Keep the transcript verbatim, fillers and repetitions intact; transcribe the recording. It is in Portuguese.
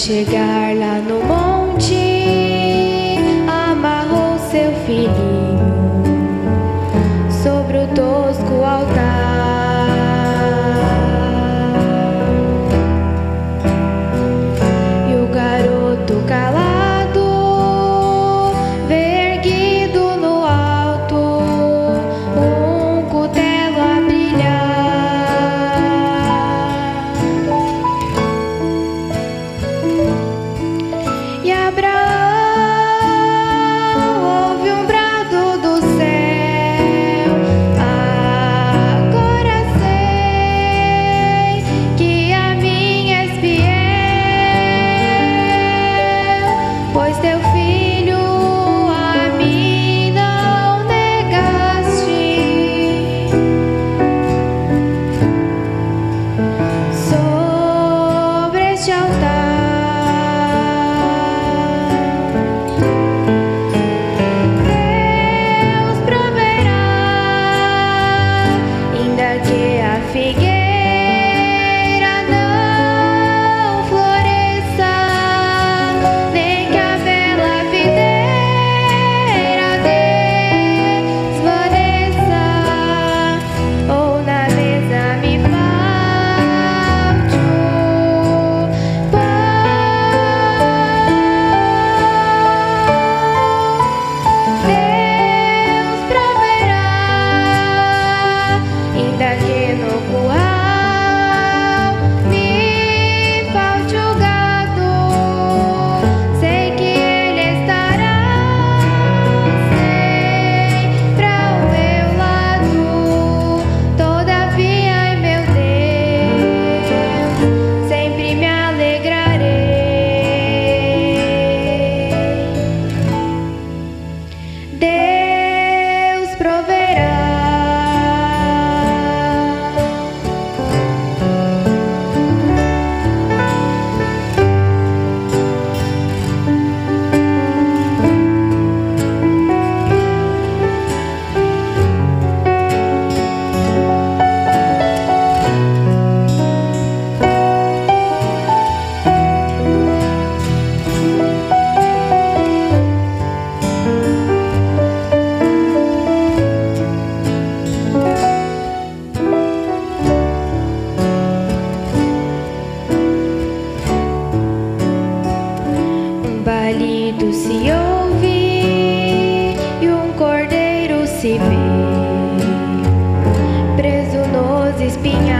chegar lá no monte, amarrou seu filhinho sobre o tosco altar. E o garoto calado vê erguido no alto um cutelo a brilhar. E Abraão ouve um brado do céu: agora sei que a minha és fiel, pois teu filho a mim não negaste. Sobre este altar Deus proverá, ainda que a figueira não floresça, nem que a bela videira desvaneça, ou na mesa me falte o pão. Deus proverá, ainda que no curral me falte o gado, sei que ele estará sempre ao meu lado. Todavia, ai meu Deus, sempre me alegrarei. Deus proverá. Um balido se ouve e um cordeiro se vê preso nos espinhais.